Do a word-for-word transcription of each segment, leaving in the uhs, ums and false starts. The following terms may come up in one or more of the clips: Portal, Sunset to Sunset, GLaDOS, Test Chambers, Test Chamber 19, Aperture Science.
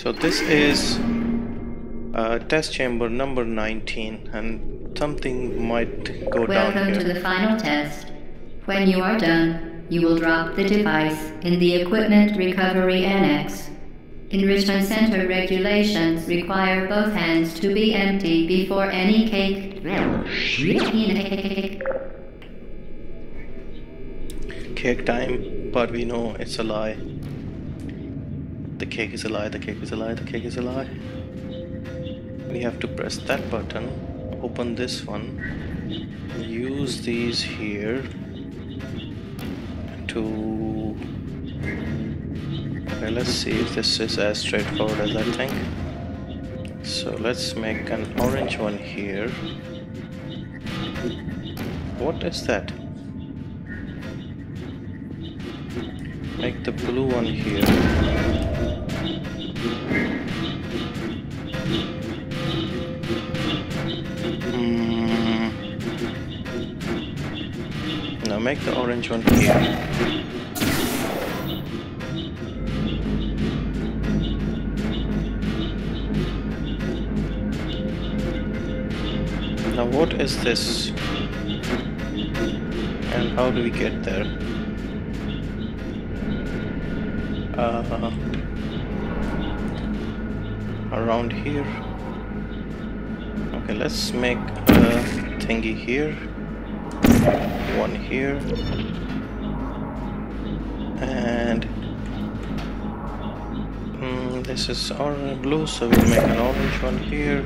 So this is uh, test chamber number nineteen, and something might go down here. Welcome to the final test. When you are done, you will drop the device in the equipment recovery annex. Enrichment center regulations require both hands to be empty before any cake. Cake time, but we know it's a lie. The cake is a lie, the cake is a lie, the cake is a lie. We have to press that button, open this one, use these here to... Okay, let's see if this is as straightforward as I think. So let's make an orange one here. What is that? Make the blue one here. Mm. Now make the orange one here. Now what is this? And how do we get there? Uh, around here. Okay, let's make a thingy here, one here, and mm, this is orange blue, so we'll make an orange one here,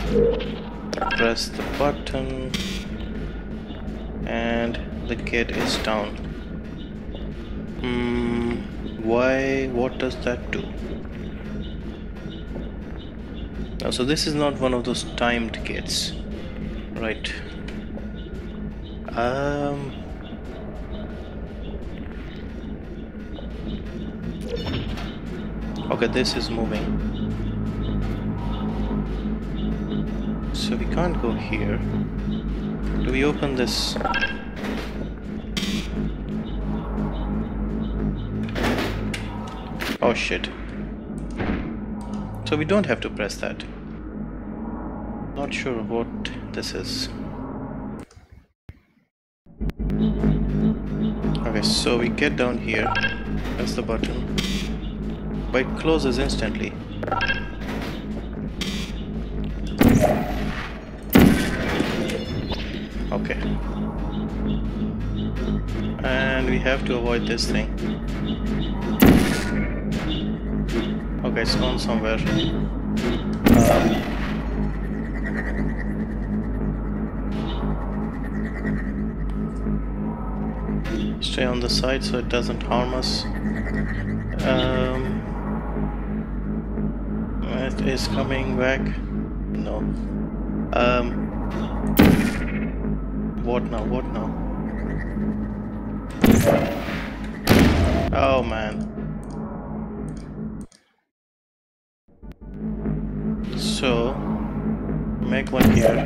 press the button, and the gate is down. Mm, why, what does that do? So this is not one of those timed gates, right? Um, okay, this is moving, so we can't go here. Do we open this? Oh shit. So we don't have to press that. Not sure what this is. Okay, so we get down here, press the button, but it closes instantly. Okay. And we have to avoid this thing. Okay, it's gone somewhere. Uh, Stay on the side so it doesn't harm us. Um, it is coming back. No. Um, what now? What now? Oh man. So, make one here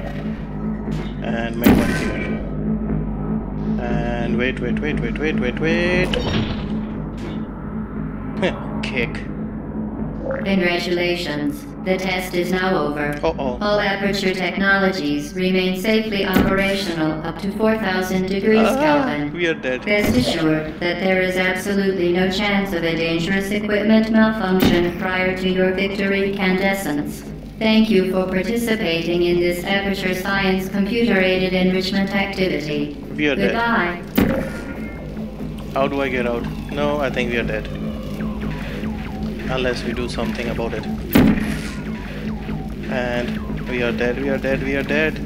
and make one here. And wait, wait, wait, wait, wait, wait, wait. Kick. Congratulations. The test is now over. Uh oh. All Aperture technologies remain safely operational up to four thousand degrees ah, Kelvin. We are dead. Best assured that there is absolutely no chance of a dangerous equipment malfunction prior to your victory incandescence. Thank you for participating in this Aperture Science computer-aided enrichment activity. We are Goodbye. Dead. How do I get out? No, I think we are dead. Unless we do something about it. And we are dead, we are dead, we are dead.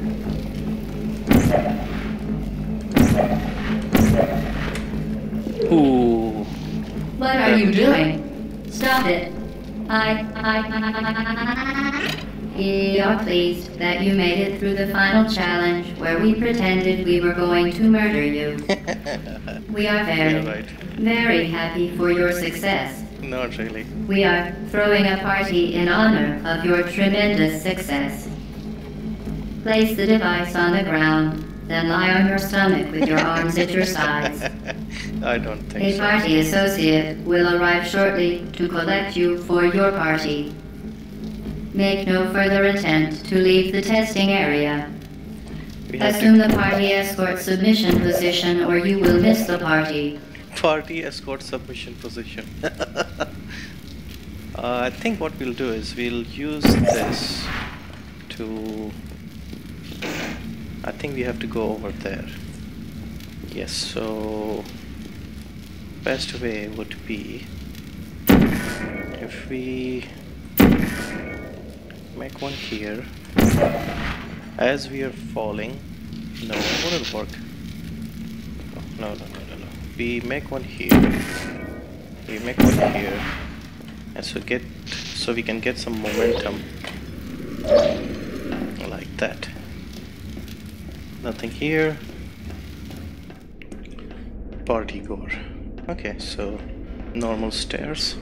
Ooh. What are you doing? Stop it. I, I, I, I, we are pleased that you made it through the final challenge where we pretended we were going to murder you. We are very, yeah, right. very happy for your success. Not really. We are throwing a party in honor of your tremendous success. Place the device on the ground, then lie on your stomach with your arms at your sides. I don't think so. A party associate will arrive shortly to collect you for your party. Make no further attempt to leave the testing area. Assume the party escort submission position or you will miss the party. Party escort submission position. uh, I think what we'll do is we'll use this to... I think we have to go over there. Yes, so... Best way would be if we make one here as we are falling. No, wouldn't work. No, no, no, no, no. We make one here. We make one here, and so get so we can get some momentum like that. Nothing here. Party gore. Okay, so normal stairs.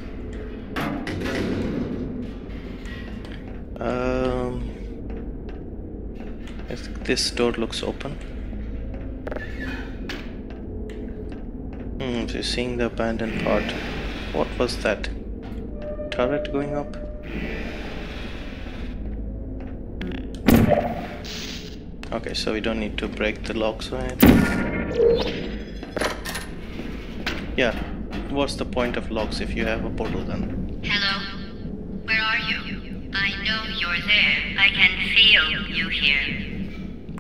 Um, I think this door looks open. Hmm, so you're seeing the abandoned part. What was that? Turret going up? Okay, so we don't need to break the locks or anything. Yeah, what's the point of locks if you have a portal then? Hello? Where are you? I know you're there. I can feel you here.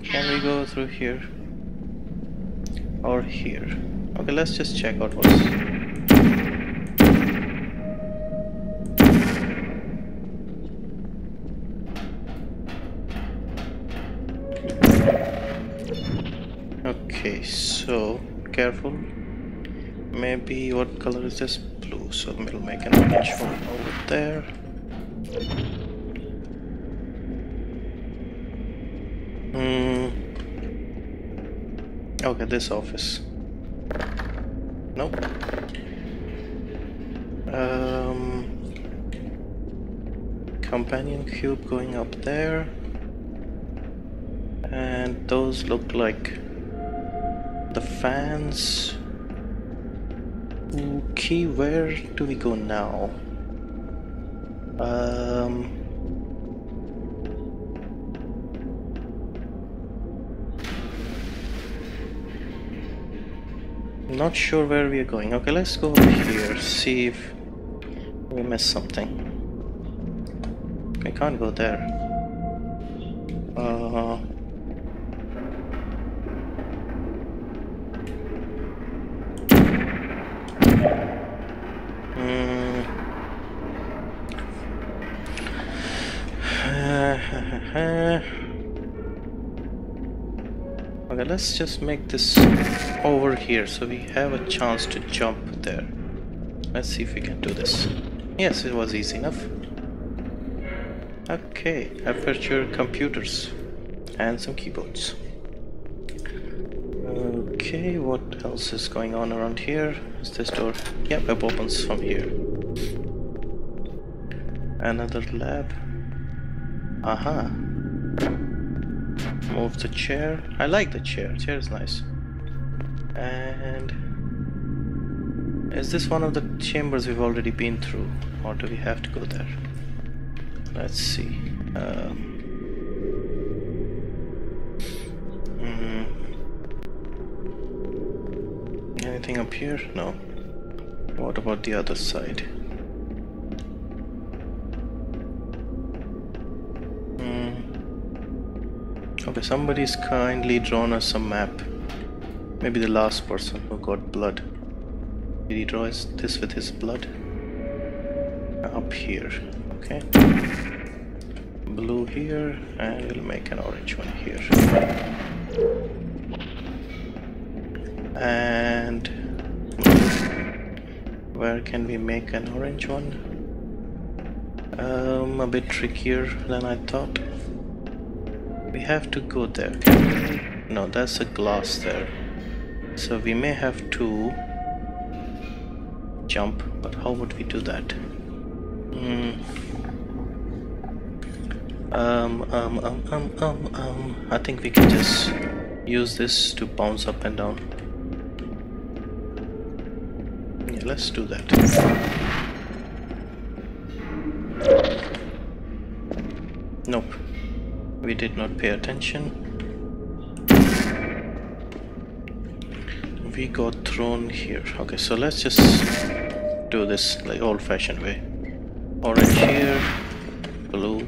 Can we go through here? Or here? Okay, let's just check out what's... Okay, so... Careful. Maybe... what color is this? Blue. So we'll make an orange one over there. Hmm. Okay, this office. Nope. Um. Companion cube going up there. And those look like the fans. Okay, where do we go now? Um. Not sure where we are going. Okay, let's go over here, see if we missed something. I can't go there. Uh, okay, let's just make this over here so we have a chance to jump there. Let's see if we can do this. Yes, it was easy enough. Okay, Aperture computers and some keyboards. Okay, what else is going on around here? Is this door? Yep, it opens from here. Another lab. Aha. Move the chair. I like the chair. Chair is nice. And is this one of the chambers we've already been through, or do we have to go there? Let's see. Uh, mm-hmm. Anything up here? No. What about the other side? Okay, somebody's kindly drawn us a map. Maybe the last person who got blood. Did he draw this with his blood? Up here, okay. Blue here, and we'll make an orange one here. And... where can we make an orange one? Um, a bit trickier than I thought. We have to go there. No, that's a glass there. So we may have to jump, but how would we do that? Mm. Um, um, um, um, um, um. I think we can just use this to bounce up and down. Yeah, let's do that. Nope, we did not pay attention. We got thrown here. Okay, so let's just do this like old-fashioned way. Orange here, blue,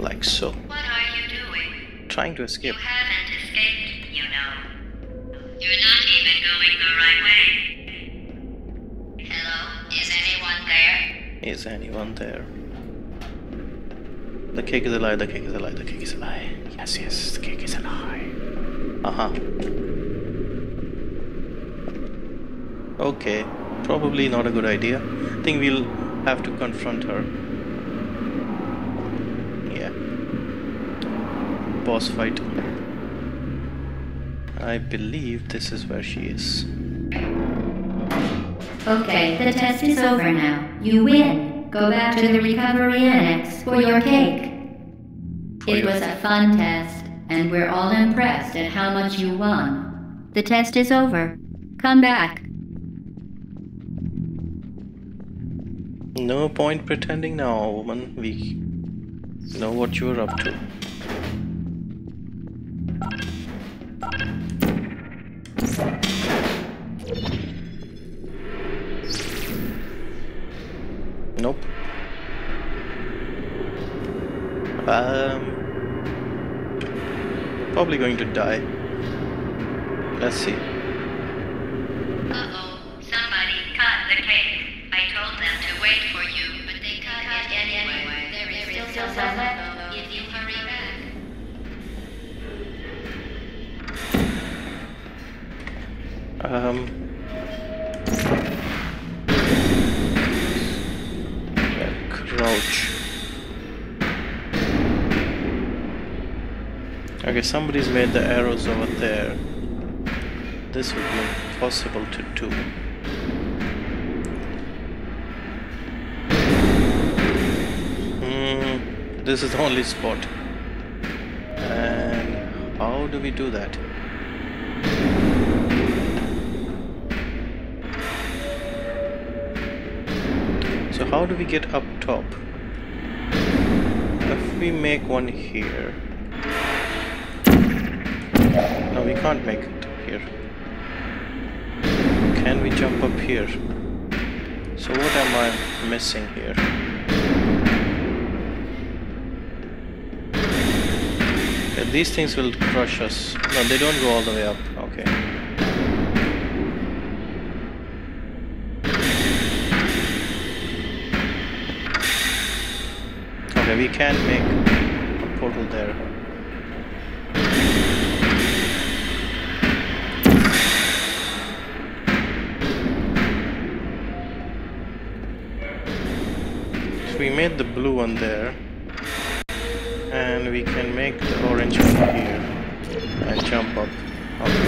like so. What are you doing? Trying to escape. You haven't escaped, you know. You're not even going the right way. Hello, is anyone there? Is anyone there? The cake is a lie, the cake is a lie, the cake is a lie. Yes, yes, the cake is a lie. Uh-huh. Okay, probably not a good idea. I think we'll have to confront her. Yeah. Boss fight. I believe this is where she is. Okay, the test is over now. You win. Go back to the recovery annex for your cake. It was a fun test. And we're all impressed at how much you won. The test is over. Come back. No point pretending now, woman. We know what you're up to. Nope. Um... Probably going to die. Let's see. Uh-oh, somebody cut the cake. I told them to wait for you, but they cut it anyway. There is still some left, if you hurry back. Um... Yeah, crouch. Okay, somebody's made the arrows over there. This would be impossible to do. Mm, this is the only spot. And how do we do that? So how do we get up top? If we make one here... No, we can't make it here. Can we jump up here? So what am I missing here? Okay, these things will crush us. No, they don't go all the way up. Okay. Okay, we can make a portal there. We made the blue one there, and we can make the orange one here and jump up. Okay.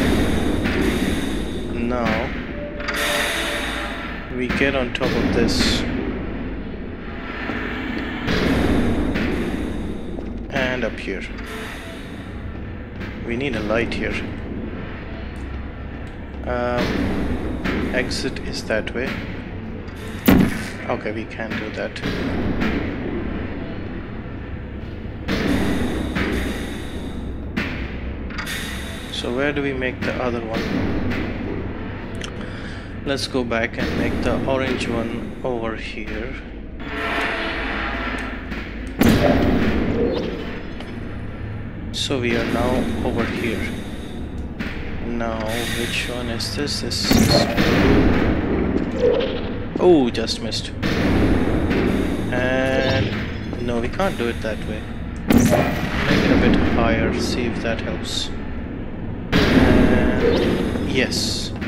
Now we get on top of this and up here. We need a light here. Um, exit is that way. Okay, we can do that. So where do we make the other one? Let's go back and make the orange one over here. So we are now over here. Now, which one is this? This is... Oh, just missed. And no, we can't do it that way. Make it a bit higher, see if that helps. And yes. You're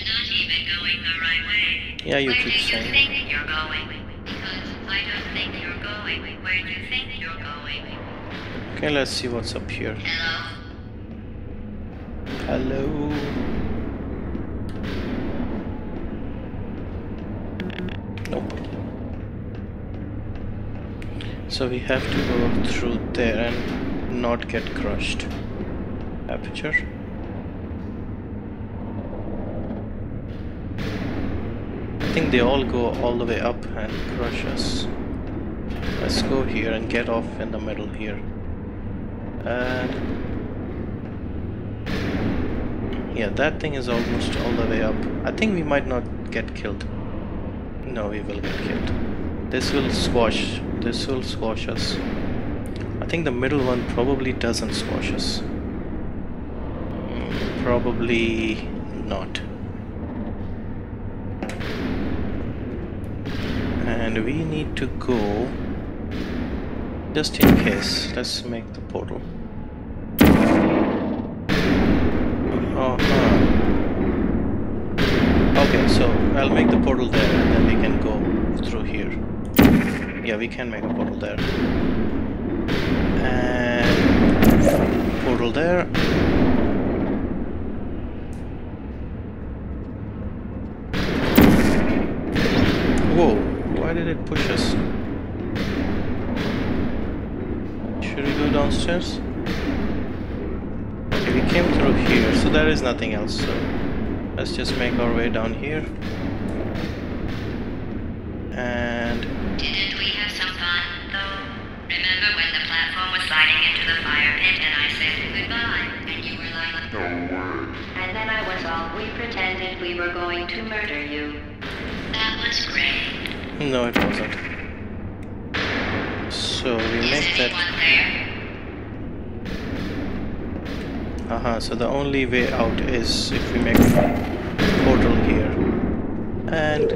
not even going the right way. Yeah, you keep saying. Where do you think you're going? Because I don't think you're going. Where do you think you're going? Okay, let's see what's up here. Hello. Hello. Nope. So we have to go through there and not get crushed. Aperture. think they all go all the way up and crush us. Let's go here and get off in the middle here. And yeah, that thing is almost all the way up. I think we might not get killed. No, we will get killed. This will squash. This will squash us. I think the middle one probably doesn't squash us. Probably not. And we need to go, just in case, let's make the portal. Uh-huh. Okay, so I'll make the portal there and then we can go through here. Yeah, we can make a portal there. And portal there. Did it push us? Should we go downstairs? Okay, we came through here, so there is nothing else. So let's just make our way down here. And didn't we have some fun though? Remember when the platform was sliding into the fire pit and I said goodbye and you were like, no way. And then I was all, we pretended we were going to murder you. That was great. No, it wasn't. So we make that. Aha, uh-huh, so the only way out is if we make a portal here. And.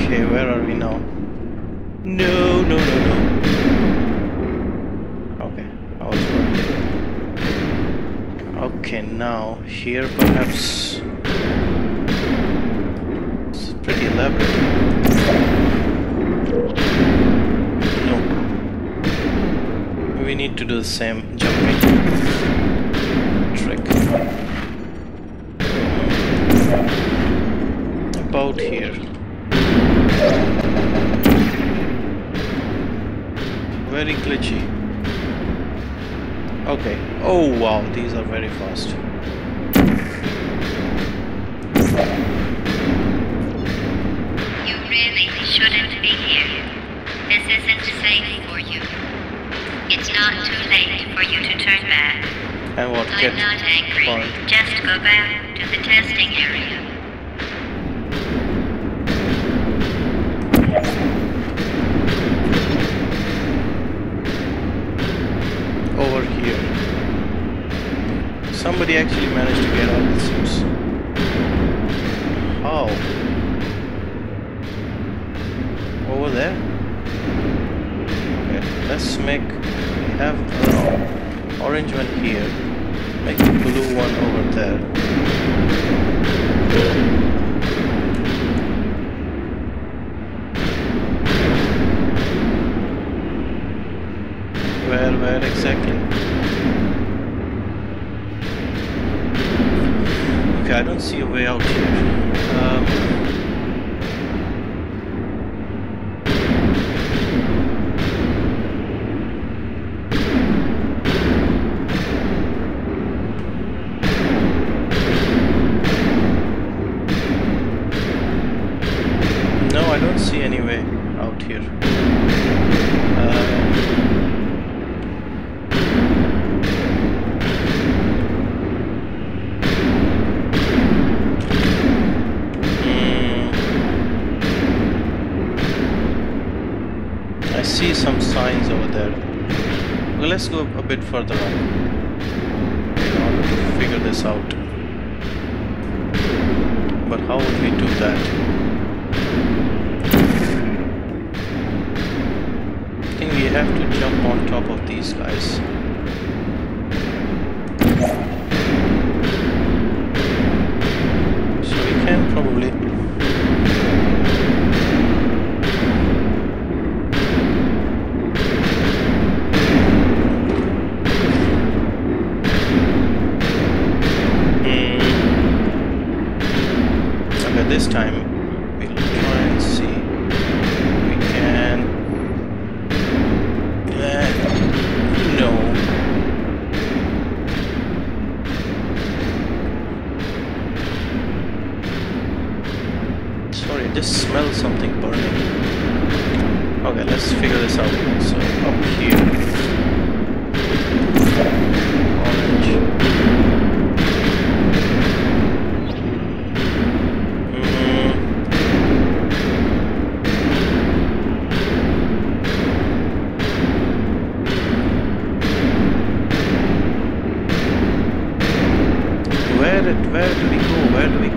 Okay, where are we now? No, no, no, no. Okay, I was right. Okay, now, here perhaps. Pretty elaborate. No. We need to do the same jumping trick. About here. Very glitchy. Okay. Oh wow, these are very fast. Shouldn't be here. This isn't safe for you. It's not too late for you to turn back. I won't get I'm not angry. Point. Just go back to the testing area. Over here. Somebody actually managed to get out, it seems. How? Over there. Okay, let's make. We have an orange one here. Make the blue one over there. Where, where exactly? Okay, I don't see a way out here. Um, let's go a bit further on in order to figure this out. But how would we do that? I think we have to jump on top of these guys. So we can probably... This time we'll try and see if we can. Uh, no. just smell something burning. Okay, let's figure this out. So up here, orange. Mm. Where did, where do we go? Where do we go?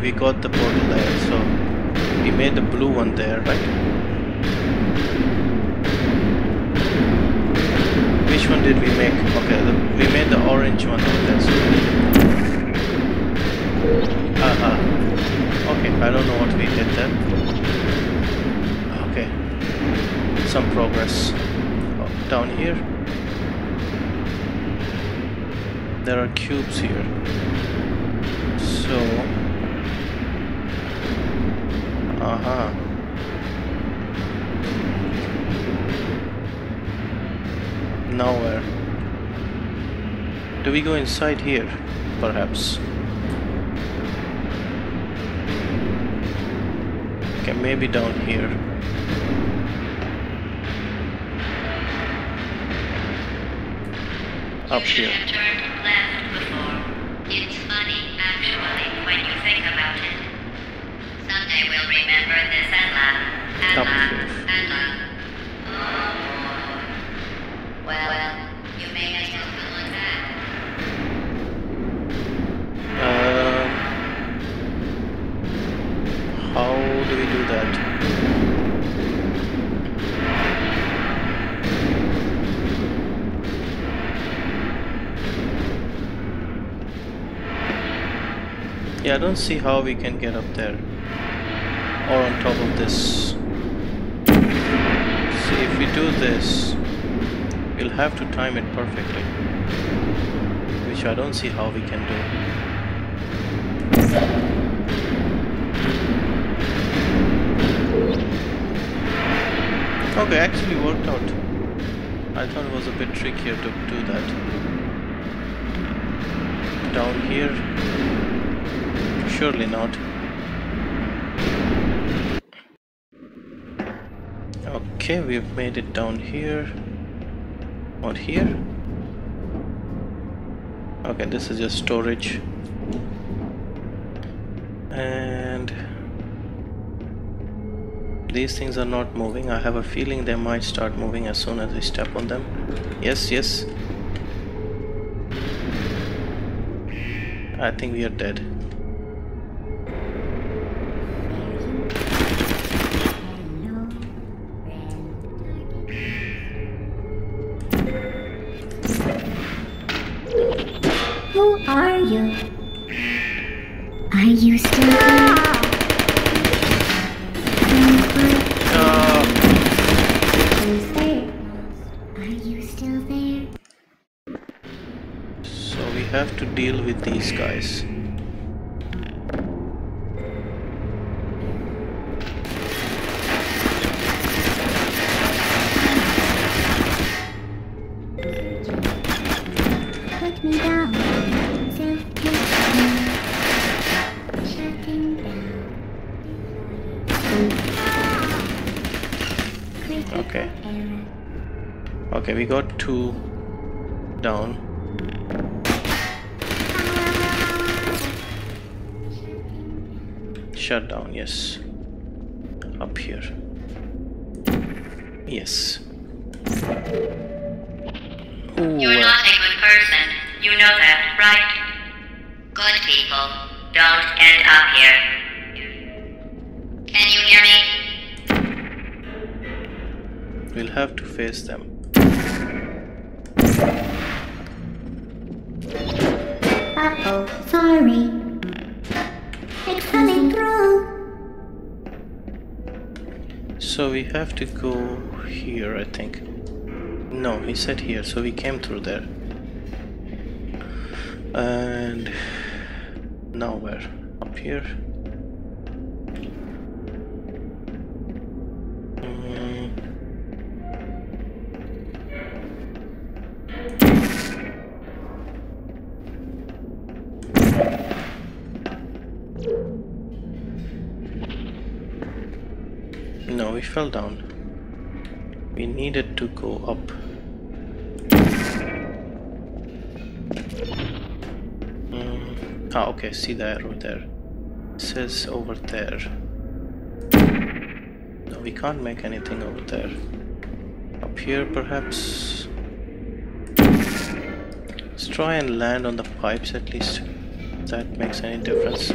We got the portal there, so we made the blue one there, right? Which one did we make? Okay, the, we made the orange one over there, so aha. Uh-huh. Okay, I don't know what we did there. Okay, some progress. Oh, down here there are cubes here, so aha. Nowhere. Do we go inside here? Perhaps. Okay, maybe down here. Up here. Turned left before. It's funny actually when you think about it. Someday we'll remember this and laugh, and laugh, and laugh. Oh, well, well, you may as well feel like that. Uh, how do we do that? Yeah, I don't see how we can get up there. Or on top of this. See, if we do this, we'll have to time it perfectly, which I don't see how we can do. Okay, actually worked out. I thought it was a bit trickier to do that. Down here? Surely not. Okay, we've made it down here. Not here. Okay, this is just storage. And these things are not moving. I have a feeling they might start moving as soon as I step on them. Yes, yes. I think we are dead. Deal with these guys. Put me down. Okay. Okay, we got two down. Shut down, yes. Up here. Yes. Ooh, you're not a good person. You know that, right? Good people don't end up here. Can you hear me? We'll have to face them. Uh-oh, sorry. It's coming through. So we have to go here, I think. No, he said here, so we came through there. And now we're up here. No, we fell down. We needed to go up. Mm. Ah, okay, see the arrow there. It says over there. No, we can't make anything over there. Up here, perhaps? Let's try and land on the pipes at least. If that makes any difference.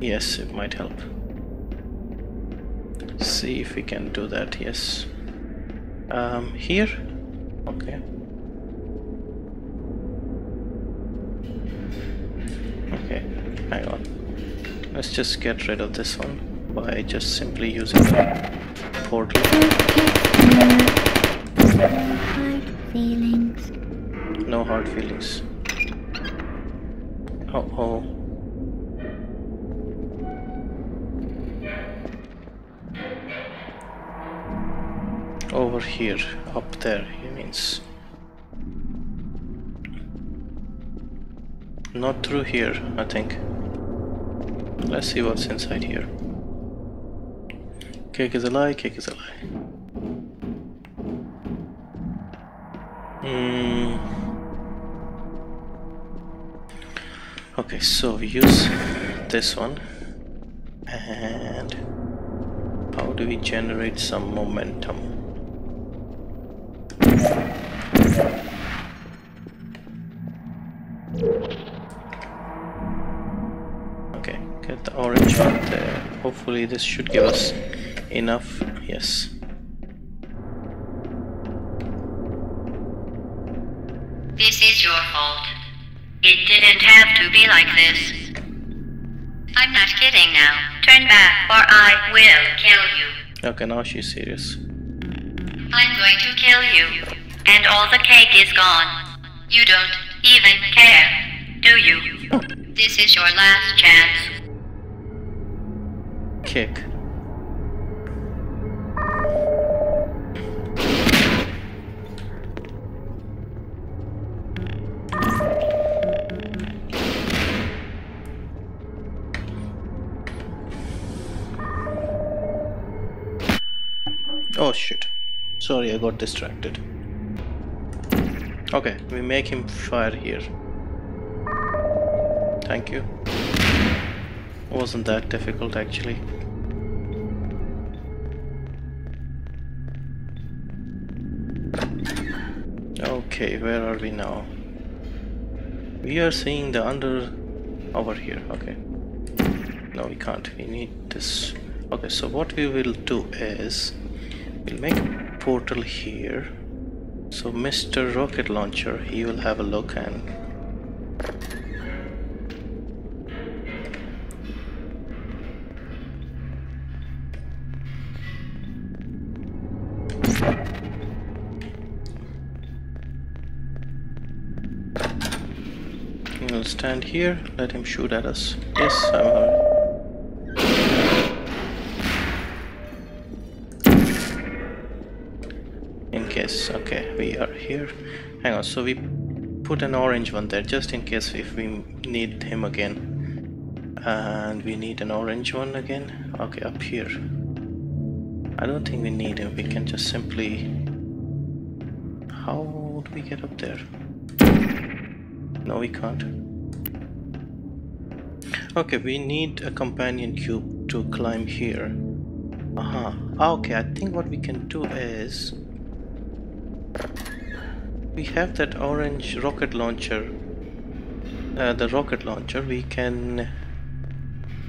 Yes, it might help. See if we can do that. Yes. Um, here? Okay. Okay, hang on. Let's just get rid of this one by just simply using the portal. Hard feelings. No hard feelings. Uh oh. Over here, up there, he means. Not through here, I think. Let's see what's inside here. Cake is a lie, cake is a lie. Mm. Okay, so we use this one. And how do we generate some momentum? Okay, get the orange one there. Hopefully this should give us enough. Yes. This is your fault. It didn't have to be like this. I'm not kidding now. Turn back or I will kill you. Okay, now she's serious. I'm going to kill you. And all the cake is gone. You don't even care, do you? Oh. This is your last chance. Kick. Oh shit. Sorry, I got distracted. Okay, we make him fire here. Thank you. Wasn't that difficult actually. Okay, where are we now? We are seeing the under... over here, okay. No, we can't, we need this. Okay, so what we will do is... we'll make a portal here. So Mister Rocket Launcher, he will have a look and... We'll stand here, let him shoot at us. Yes, I'm hurt. Yes, okay, we are here. Hang on, so we put an orange one there just in case if we need him again. And we need an orange one again. Okay, up here. I don't think we need him. We can just simply... How do we get up there? No, we can't. Okay, we need a companion cube to climb here. Uh-huh. Okay, I think what we can do is... we have that orange rocket launcher, uh, the rocket launcher, we can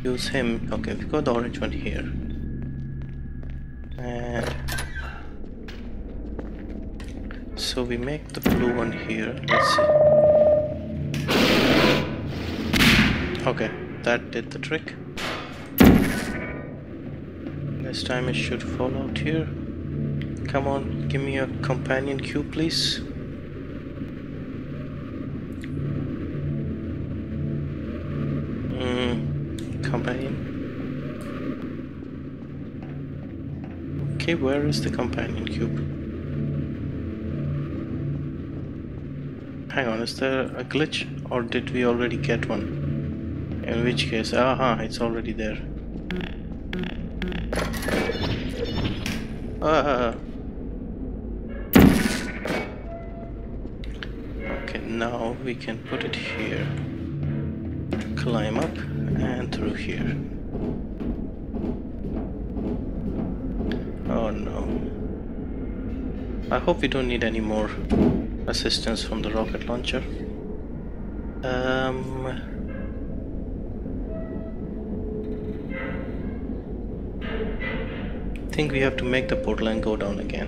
use him. Okay, we got the orange one here. And so we make the blue one here, let's see. Okay, that did the trick. This time it should fall out here. Come on, give me a companion cue, please. Mm, companion. Okay, where is the companion cube? Hang on, is there a glitch or did we already get one? In which case, aha, it's already there. Ah. Okay, now we can put it here. Climb up and through here. Oh no. I hope we don't need any more assistance from the rocket launcher. Um, I think we have to make the portal and go down again.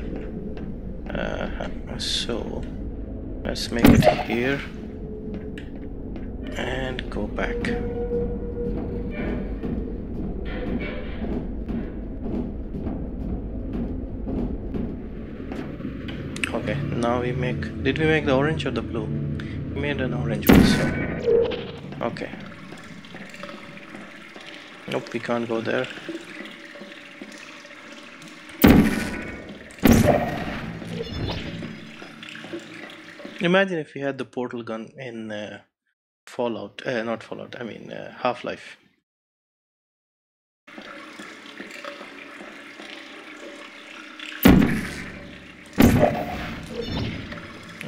Uh, so let's make it here and go back. Okay, now we make... Did we make the orange or the blue? We made an orange one, so... Okay. Nope, we can't go there. Imagine if we had the portal gun in uh, Fallout... Uh, not Fallout, I mean uh, Half-Life.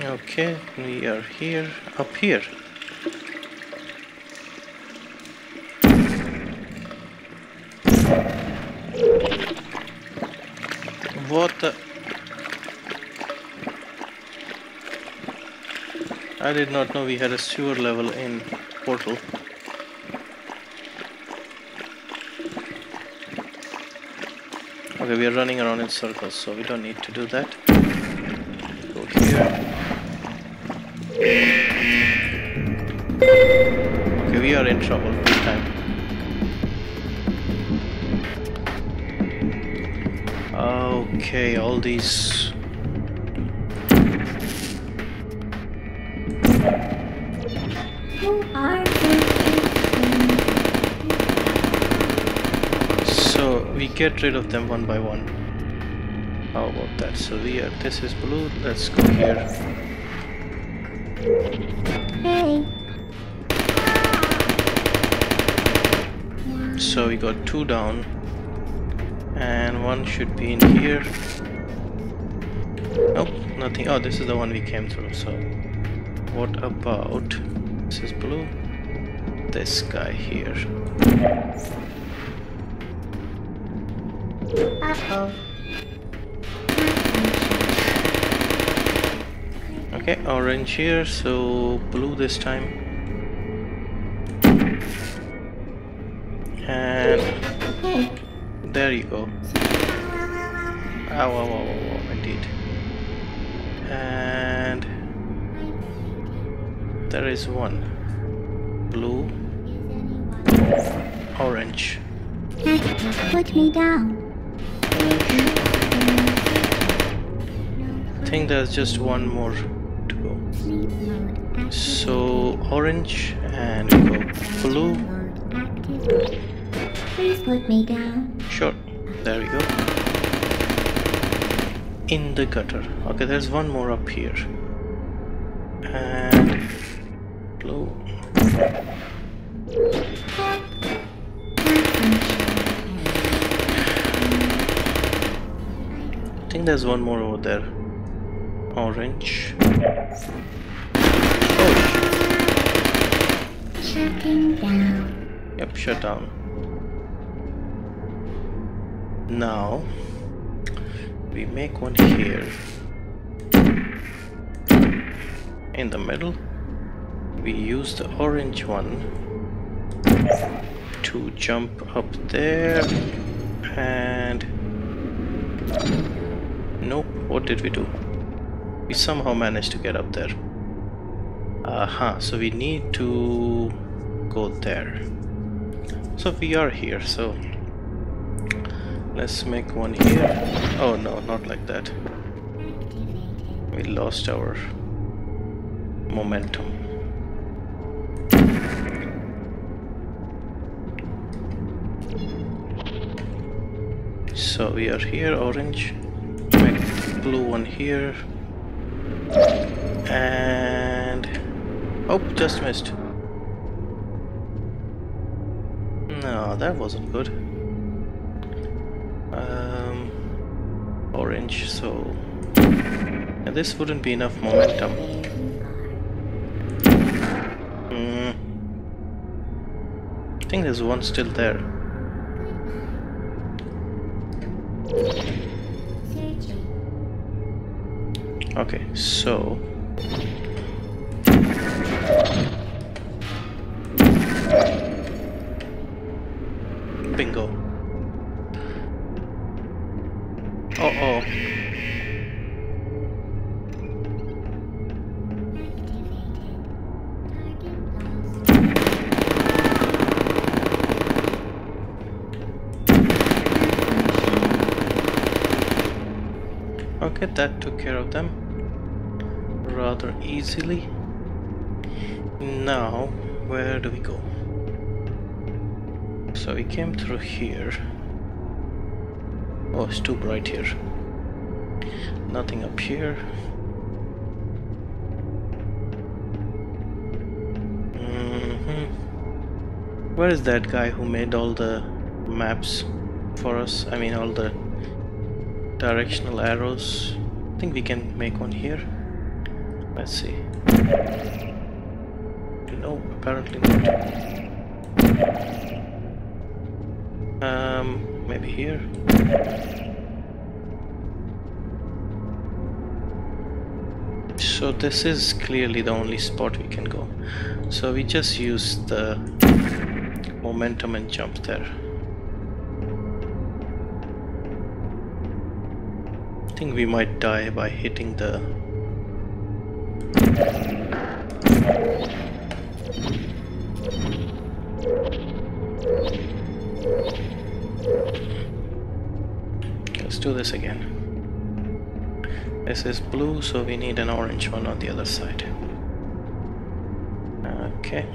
Okay, we are here, up here. What the... I did not know we had a sewer level in Portal. Okay, we are running around in circles, so we don't need to do that. Go here. Okay, we are in trouble this time. Okay, all these... So, we get rid of them one by one. How about that? So we are... This is blue, let's go here. Hey. So we got two down, and one should be in here. Nope, nothing. Oh, this is the one we came through. So, what about this is blue? This guy here. Uh-oh. Okay, orange here, so blue this time. And there you go. Ow, ow, ow, ow, ow, indeed. And there is one. Blue. Orange. Put me down. I think there's just one more. So orange and go blue. Please put me down. Sure. There we go. In the gutter. Okay, there's one more up here. And blue. I think there's one more over there. Orange. Shutting down. Yep, shut down. Now we make one here in the middle. We use the orange one to jump up there and nope, what did we do? We somehow managed to get up there. Aha, so we need to go there. So we are here, so Let's make one here. Oh no, not like that. We lost our momentum. So we are here, orange. Make blue one here. And... oh, just missed. No, that wasn't good. Um, orange, so... and this wouldn't be enough momentum. Mm. I think there's one still there. Okay, so... bingo. Uh-oh. Okay, that took care of them rather easily. Now, where do we go? So we came through here. Oh, it's too bright here. Nothing up here. Mm-hmm. Where is that guy who made all the maps for us? I mean, all the directional arrows. I think we can make one here. Let's see. No, apparently not. Um, maybe here. So this is clearly the only spot we can go. So we just use the momentum and jump there. I think we might die by hitting the... let's do this again. This is blue, so we need an orange one on the other side. Okay.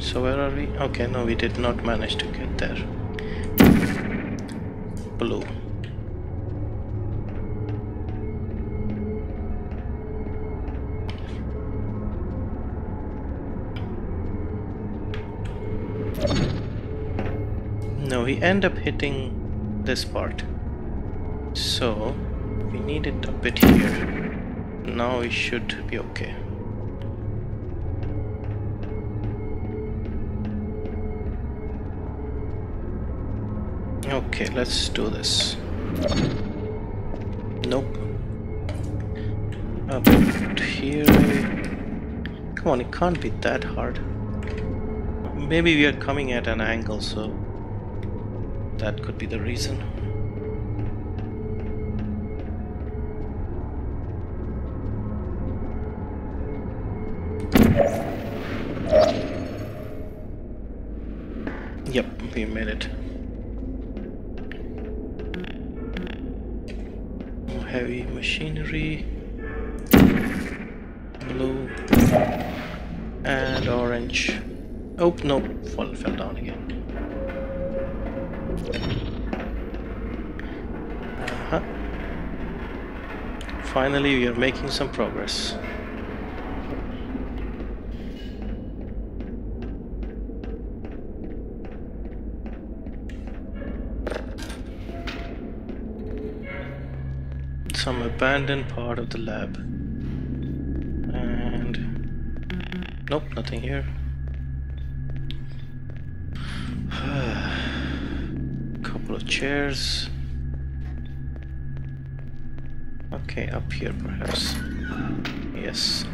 So where are we? Okay, no, we did not manage to get there. Blue. No, we end up hitting this part. So, we need it a bit here. Now we should be okay. Okay, let's do this. Nope. A bit here. Come on, it can't be that hard. Maybe we are coming at an angle, so that could be the reason. Yep, we made it. Heavy machinery. Blue. And orange. Oh, no, fall, fell down again. Uh-huh. Finally, we are making some progress. Some abandoned part of the lab. And... nope, nothing here. Couple of chairs. Okay, up here perhaps. Yes.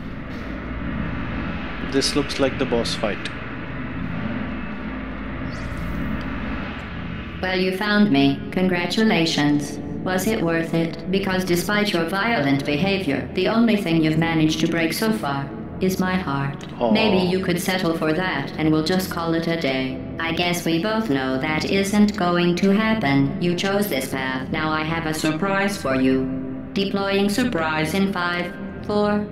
This looks like the boss fight. Well, you found me. Congratulations. Was it worth it? Because despite your violent behavior, the only thing you've managed to break so far is my heart. Aww. Maybe you could settle for that and we'll just call it a day. I guess we both know that isn't going to happen. You chose this path. Now I have a surprise for you. Deploying surprise in five, four...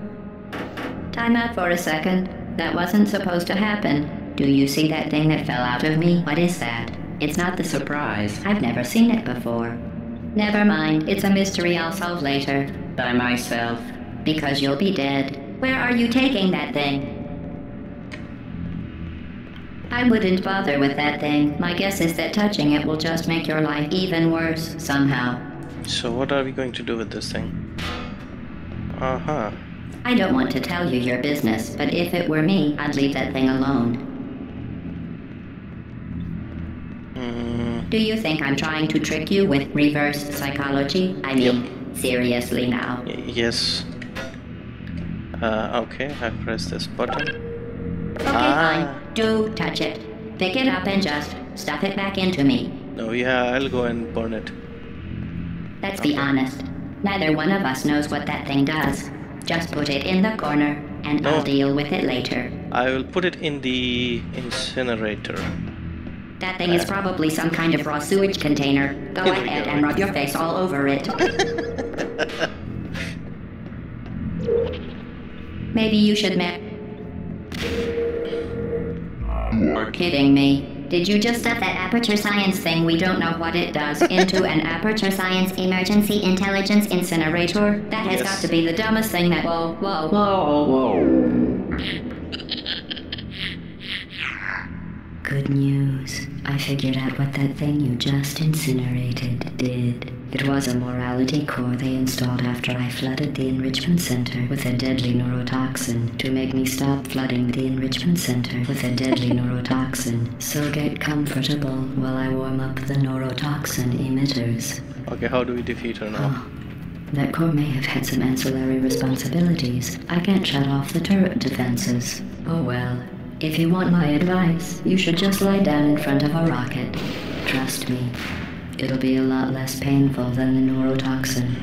Time out for a second. That wasn't supposed to happen. Do you see that thing that fell out of me? What is that? It's not the surprise. I've never seen it before. Never mind. It's a mystery I'll solve later. By myself. Because you'll be dead. Where are you taking that thing? I wouldn't bother with that thing. My guess is that touching it will just make your life even worse, somehow. So what are we going to do with this thing? Uh-huh. I don't want to tell you your business, but if it were me, I'd leave that thing alone. Mm. Do you think I'm trying to trick you with reverse psychology? I mean, yep. Seriously now. Y- yes. Uh, okay, I press this button. Okay, ah. Fine. Do touch it. Pick it up and just stuff it back into me. Oh yeah, I'll go and burn it. Let's okay. be honest. Neither one of us knows what that thing does. Just put it in the corner, and no. I'll deal with it later. I will put it in the incinerator. That thing uh, is probably some kind of raw sewage container. Go ahead and rub your face all over it. Maybe you should ma- You're kidding me. Did you just stuff that Aperture Science thing we don't know what it does into an Aperture Science Emergency Intelligence Incinerator? That has yes. got to be the dumbest thing that- Whoa, whoa, whoa, whoa. Good news. I figured out what that thing you just incinerated did. It was a morality core they installed after I flooded the enrichment center with a deadly neurotoxin to make me stop flooding the enrichment center with a deadly neurotoxin. So get comfortable while I warm up the neurotoxin emitters. Okay, how do we defeat her now? Oh, that core may have had some ancillary responsibilities. I can't shut off the turret defenses. Oh well. If you want my advice, you should just lie down in front of a rocket. Trust me. It'll be a lot less painful than the neurotoxin.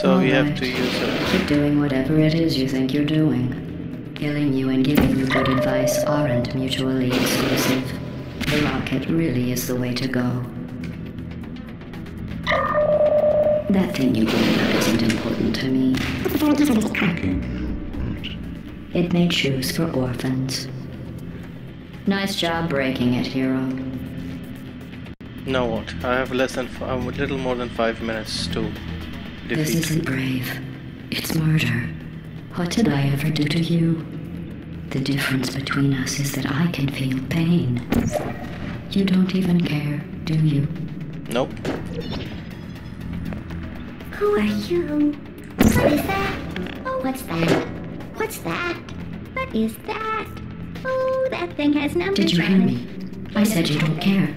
So All we right. have to use it. Keep doing whatever it is you think you're doing. Killing you and giving you good advice aren't mutually exclusive. The rocket really is the way to go. That thing you gave up isn't important to me. It made shoes for orphans. Nice job breaking it, hero. Now what? I have less than f- a little more than five minutes to defeat. This isn't brave. It's murder. What did I ever do to you? The difference between us is that I can feel pain. You don't even care, do you? Nope. Who are you? What is that? Oh, what's that? What's that? What is that? Oh, that thing has numbers. Did you hear me? I said you don't care.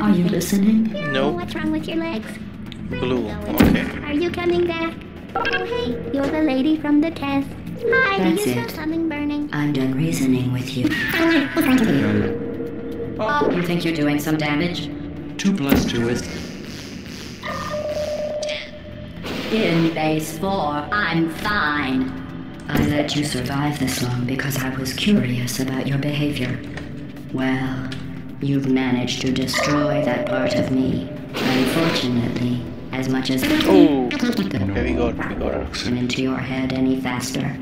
Are you listening? No. What's wrong with your legs? Blue. Okay. Are you coming back? Oh, hey, you're the lady from the test. Hi, That's do you it. Smell something burning? I'm done reasoning with you. Oh, you think you're doing some damage? Two plus two is... In base four, I'm fine. I let you survive this long because I was curious about your behavior. Well... You've managed to destroy that part of me. Unfortunately, as much as... Oh, okay, we got, we got into your head any faster.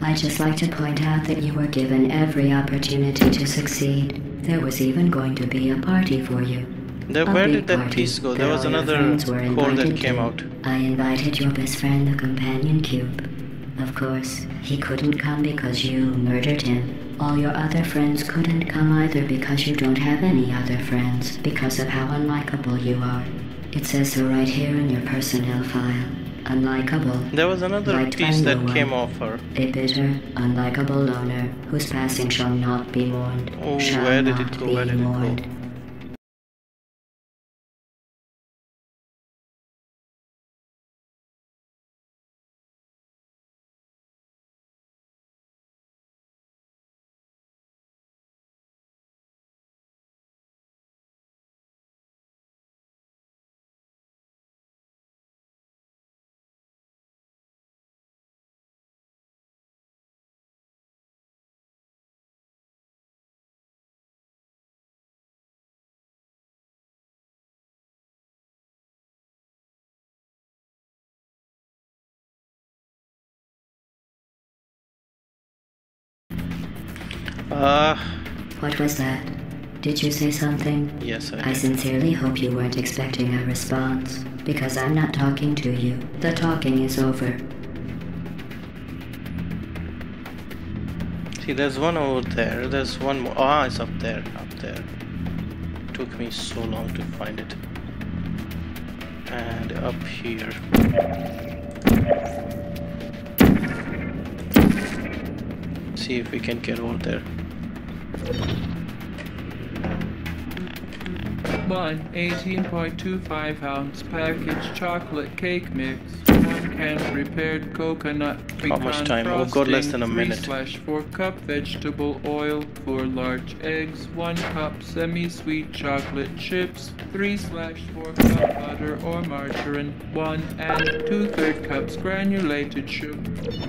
I'd just like to point out that you were given every opportunity to succeed. There was even going to be a party for you. The, where did that party. piece go? There, there was another core that came out. I invited your best friend, the companion cube. Of course, he couldn't come because you murdered him. All your other friends couldn't come either because you don't have any other friends, because of how unlikable you are. It says so right here in your personnel file. Unlikable. There was another piece that no came off her. A bitter, unlikable loner whose passing shall not be mourned. Oh, shall where did it go? Where did mourned. it go? Uh... What was that? Did you say something? Yes, I did. I sincerely hope you weren't expecting a response, because I'm not talking to you. The talking is over. See, there's one over there. There's one more. Ah, it's up there. Up there. It took me so long to find it. And up here. See if we can get over there. One eighteen point two five ounce package chocolate cake mix. One can prepared coconut. How much time? Oh god, less than a minute. three slash four cup vegetable oil. Four large eggs. One cup semi-sweet chocolate chips. three slash four cup butter or margarine. One and two third cups granulated sugar.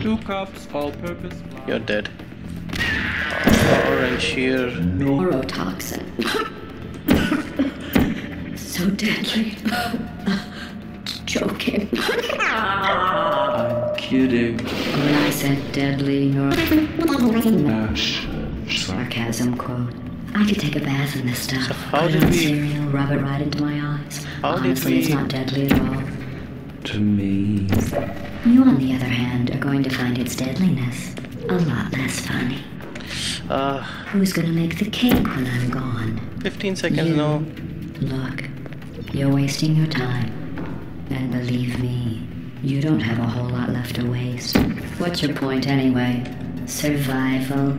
Two cups all-purpose flour. You're dead. Orange here. No. Neurotoxin. So deadly. Joking. I'm kidding. When I said deadly, nor sarcasm quote. I could take a bath in this stuff. So how did we cereal, rub it right into my eyes? How Honestly, did we... it's not deadly at all. To me. You, on the other hand, are going to find its deadliness a lot less funny. Uh. Who's gonna make the cake when I'm gone? Fifteen seconds, you... no. Look. You're wasting your time. And believe me, you don't have a whole lot left to waste. What's your point anyway? Survival?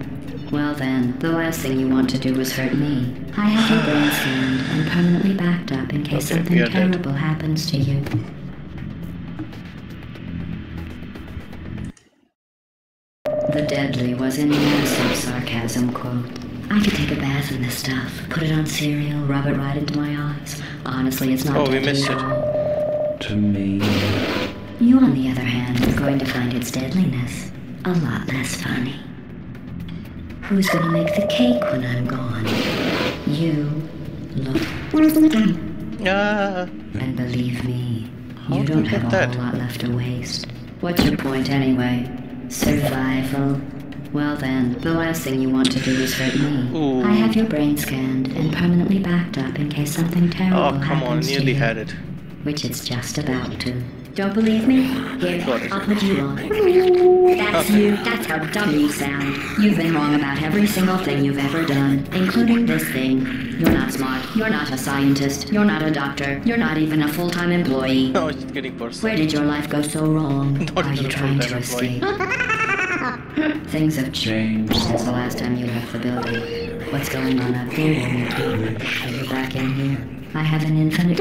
Well then, the last thing you want to do is hurt me. I have your brain scanned and permanently backed up in case okay, something terrible dead. happens to you. The deadly was in massive sarcasm quote. I could take a bath in this stuff, put it on cereal, rub it right into my eyes. Honestly, it's not oh, deadly we missed at all. It. To me. You, on the other hand, are going to find its deadliness a lot less funny. Who's gonna make the cake when I'm gone? You, look. Ah. And believe me, How you don't have a that? whole lot left to waste. What's your point anyway? Survival? Well then, the last thing you want to do is hurt me. Ooh. I have your brain scanned and permanently backed up in case something terrible happens to you. Oh, come on, nearly had it. Which it's just about to. Don't believe me? Here, I'll put you on. That's you. That's how dumb you sound. You've been wrong about every single thing you've ever done, including this thing. You're not smart. You're not a scientist. You're not a doctor. You're not even a full-time employee. No, it's getting worse. Where did your life go so wrong? Not Are you trying to escape? Things have changed since the last time you left the building. What's going on up there? Are you back in here? I have an infinite...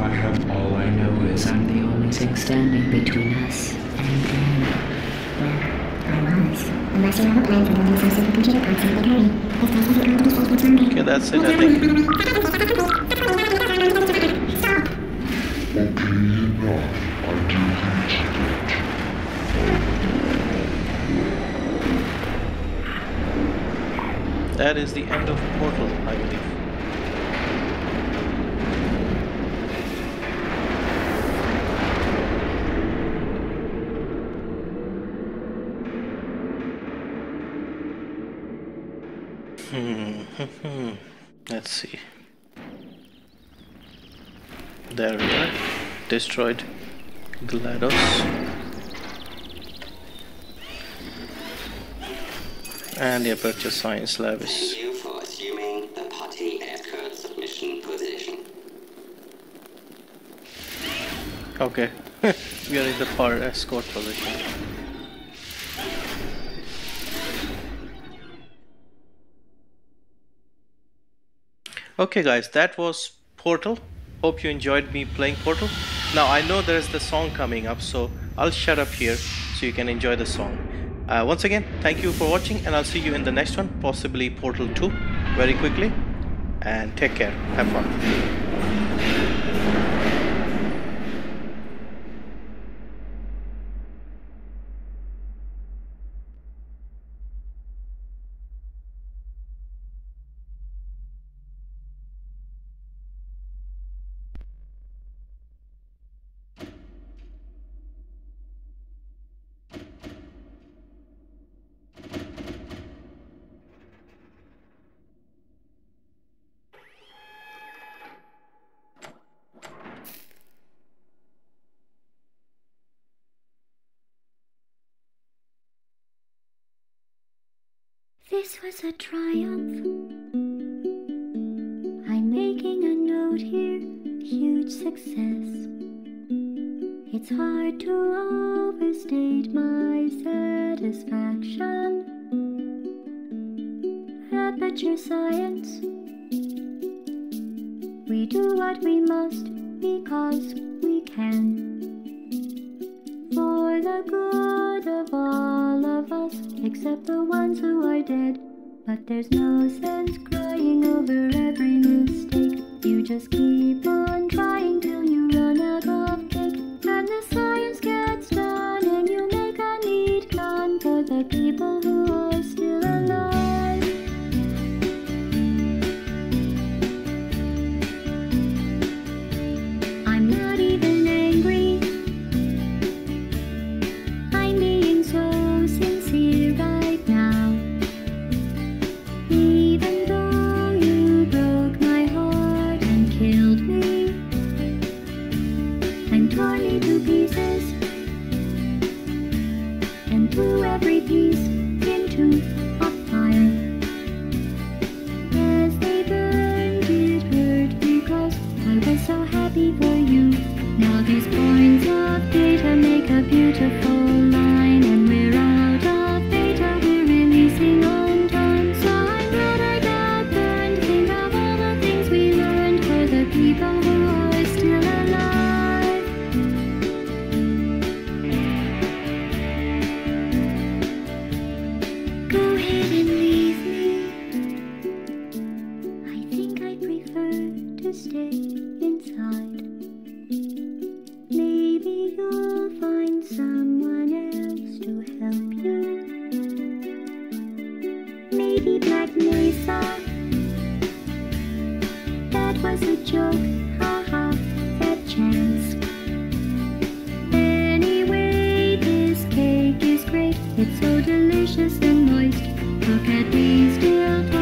I have all I know is I'm the only thing standing between us. And then... well, I was. Unless you have a plan for building some super computer parts in a big hurry. Okay, that's it, I think. That is the end of Portal, I believe. Hmm. Let's see. There we are. Destroyed GLaDOS. And the Aperture Science Lab is... Thank you for assuming the party aircraft submission position. Okay, we are in the par escort position. Okay guys, that was Portal. Hope you enjoyed me playing Portal. Now I know there's the song coming up, so I'll shut up here so you can enjoy the song. Uh, once again, thank you for watching, and I'll see you in the next one, possibly Portal two, very quickly. And take care. Have fun. was a triumph. I'm making a note here, huge success. It's hard to overstate my satisfaction. Aperture Science. We do what we must because we can, for the good of all of us, except the ones who are dead. But there's no sense crying over every mistake. You just keep on trying till you run out of cake. And the science gets done, and you make a neat gun for the people who are still alive. It's so delicious and moist. Look at me still.